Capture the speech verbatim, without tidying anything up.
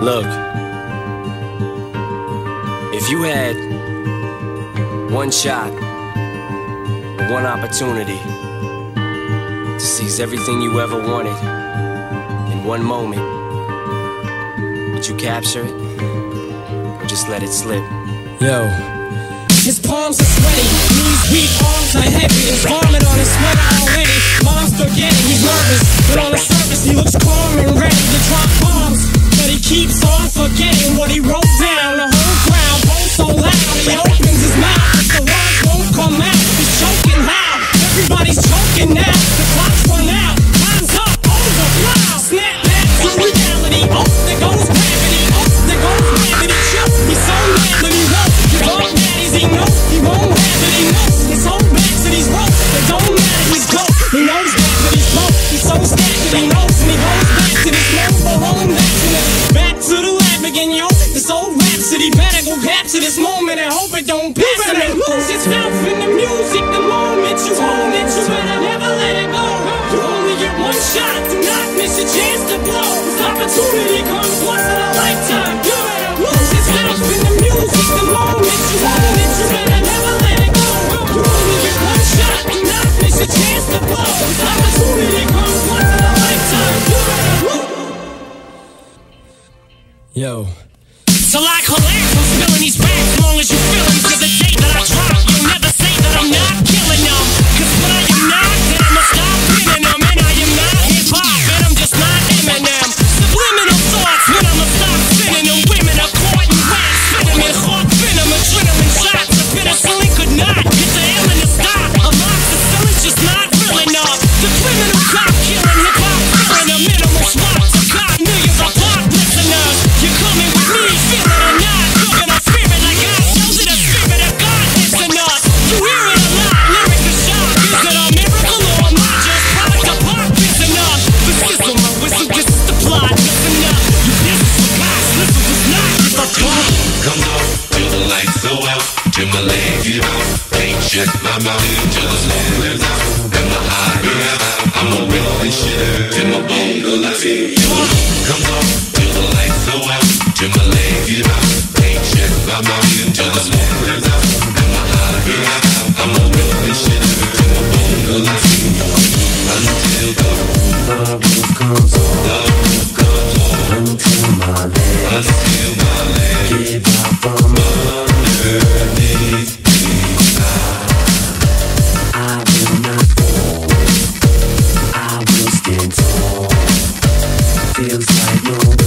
Look, if you had one shot, one opportunity to seize everything you ever wanted in one moment, would you capture it or just let it slip? Yo. His palms are sweaty, knees weak, arms are heavy. There's vomit on his sweater already. Mom's spaghetti, he's nervous, but on the surface he looks calm and ready to drop bombs. But he keeps on forgetting what he wrote down. The whole crowd goes so loud. He opens his mouth, but the words won't come out. He's choking loud, everybody's choking now. The clock's run out, time's up, over, wow. Snap back to reality. Oh, there goes gravity. Oh, there goes gravity. Chill, he's so mad that he won't give up. Daddies, he knows he won't have it. He knows his whole back to these ropes. It don't matter, he's dope. He knows back that he's broke. He's so stagnant, he knows, and he goes back to this mobile home. To the lab again, yo. This old rhapsody better go capture this moment and hope it don't pass. You better lose yourself in the music. The moment you own it, you better never let it go. You only get one shot, do not miss your chance to blow. This opportunity comes once in a lifetime. You better lose yourself in the music. The moment you own it, you better never let it go. You only get one shot, do not miss your chance to blow. This opportunity comes once in a lifetime. You better lose. Yo. So like collapse, I'm spilling these facts as long as you feel them. Cause the day that I drop, you'll never say that I'm not killing them. Cause when I am not, then I'ma stop pinning them. And I am not hip-hop, and I'm just not Eminem. Subliminal thoughts when I'ma stop spinning them. Women are caught in wax, cinnamon, heart venom, adrenaline shots. The penicillin could not get the element to stop. A lot of feelings just not real enough. The criminal cop killing hip-hop, filling a minimal spot. To cop millions of pop listeners. Just my body just lives out, and my heart lives out. I'm a real shit till my bone till I see you. Come on, till the lights go out, till my legs get out. Ain't shit, my body just lives out, and my heart lives out. I'm a real shit till my bone till I see you. Until the roof comes on, the roof comes on. Until my legs, until my legs get out from under these. Feels like no